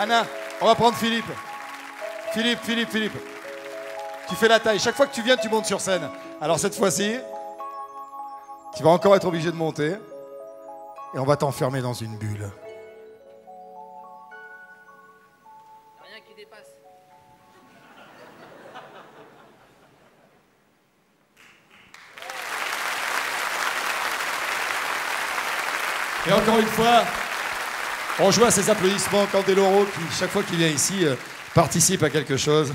Anna, on va prendre Philippe. Philippe. Tu fais la taille. Chaque fois que tu viens, tu montes sur scène. Alors cette fois-ci, tu vas encore être obligé de monter. Et on va t'enfermer dans une bulle. Rien qui dépasse. Et encore une fois, on joue à ces applaudissements. Candeloro, qui chaque fois qu'il vient ici, participe à quelque chose.